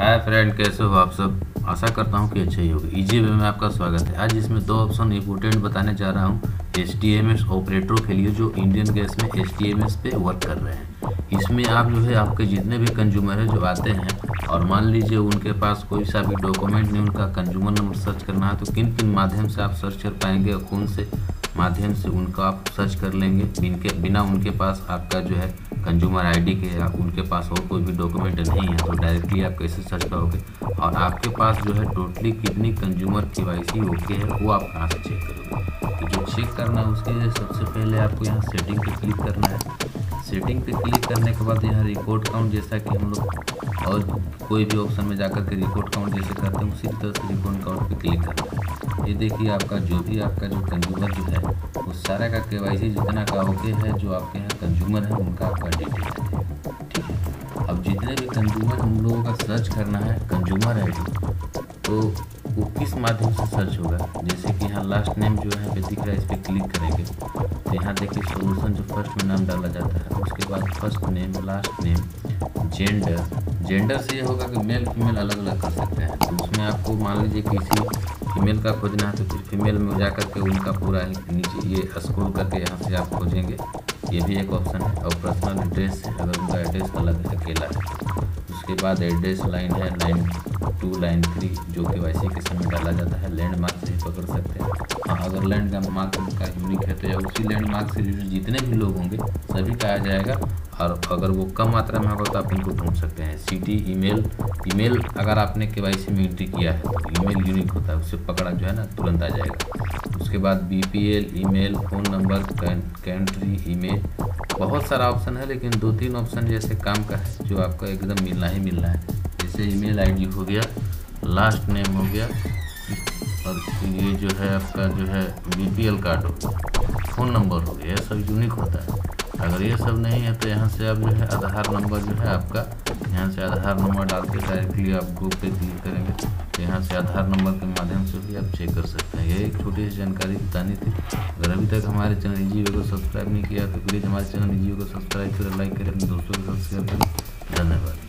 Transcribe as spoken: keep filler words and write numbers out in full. Hi friend, कैसे हो आप सब। आशा करता हूँ कि अच्छा ही होगा। इजी वे में आपका स्वागत है। आज इसमें दो ऑप्शन इंपोर्टेंट बताने जा रहा हूँ। एच डी एम एस ऑपरेटरों के लिए जो इंडियन गैस में एच डी एम एस पे वर्क कर रहे हैं, इसमें आप जो है आपके जितने भी कंज्यूमर हैं जो आते हैं और मान लीजिए उनके पास कोई सा भी डॉक्यूमेंट नहीं, उनका कंज्यूमर नंबर सर्च करना है तो किन किन माध्यम से आप सर्च कर पाएंगे और कौन से माध्यम से उनका आप सर्च कर लेंगे जिनके बिना उनके पास आपका जो है कंज्यूमर आईडी के या उनके पास और कोई भी डॉक्यूमेंट नहीं है, तो डायरेक्टली आप कैसे सर्च करोगे और आपके पास जो है टोटली कितनी कंज्यूमर के वाई सी ओके है वो आप कहाँ से चेक करोगे। तो जो चेक करना है उसके लिए सबसे पहले आपको यहाँ सेटिंग पे क्लिक करना है। सेटिंग पे क्लिक करने के बाद यहाँ रिकॉर्ड काउंट, जैसा कि हम लोग और कोई भी ऑप्शन में जा करके रिकॉर्ड काउंट जैसे करते हैं उसी तरह से रिकॉर्ड काउंट पर क्लिक करना है। ये देखिए आपका जो भी आपका जो कंज्यूमर जो है वो सारा का के वाई सी जितना का ओके है जो आपके यहाँ कंज्यूमर है उनका आपका डिटेल है, ठीक है। अब जितने भी कंज्यूमर हम लोगों का सर्च करना है कंज्यूमर आईडी, तो वो किस माध्यम से सर्च होगा, जैसे कि यहाँ लास्ट नेम जो है पे दिख रहा है, इस पर क्लिक करेंगे तो यहाँ देखिए सोल्यूशन जो फर्स्ट में नाम डाला जाता है, उसके बाद first name, last name, gender. Gender से ये होगा कि मेल फीमेल अलग अलग कर सकते हैं, तो उसमें आपको मान लीजिए किसी फीमेल का खोजना है तो फिर फीमेल में जा करके उनका पूरा नीचे ये स्क्रॉल करके यहाँ से आप खोजेंगे, ये भी एक ऑप्शन है। और पर्सनल एड्रेस है, अगर उनका एड्रेस अलग है अकेला है। उसके बाद एड्रेस लाइन है लाइन टू लाइन थ्री जो के वाई सी के समय डाला जाता है, लैंड मार्क से ही पकड़ सकते हैं। हाँ, अगर लैंड का मार्क उनका यूनिक है तो उसी लैंड मार्क से जितने भी लोग होंगे सभी का आ जाएगा, और अगर वो कम मात्रा में होगा तो आप उनको ढूंढ सकते हैं। सिटी, ईमेल, ईमेल अगर आपने के वाई सी में एंट्री किया है तो ईमेल यूनिक होता है, उससे पकड़ा जो है ना तुरंत आ जाएगा। उसके बाद B P L, email, phone number, country, email, बहुत सारा ऑप्शन है, लेकिन दो तीन ऑप्शन जैसे काम का है जो आपका एकदम मिलना ही मिलना है। जैसे ईमेल आईडी हो गया, लास्ट नेम हो गया, और ये जो है आपका जो है बी पी एल कार्ड हो गया, फ़ोन नंबर हो गया, यह सब यूनिक होता है। अगर ये सब नहीं है तो यहाँ से आप जो है आधार नंबर जो है आपका यहाँ से आधार नंबर डाल के डायरेक्टली आप ग्रुप पे क्लिक करेंगे तो यहाँ से आधार नंबर के माध्यम से भी आप चेक कर सकते हैं। ये एक छोटी सी जानकारी बतानी थी। अगर अभी तक हमारे चैनल इजी वे को सब्सक्राइब नहीं किया तो प्लीज़ हमारे चैनल इजी वे को सब्सक्राइब करें, लाइक करें, अपने दोस्तों के साथ शेयर करें। धन्यवाद।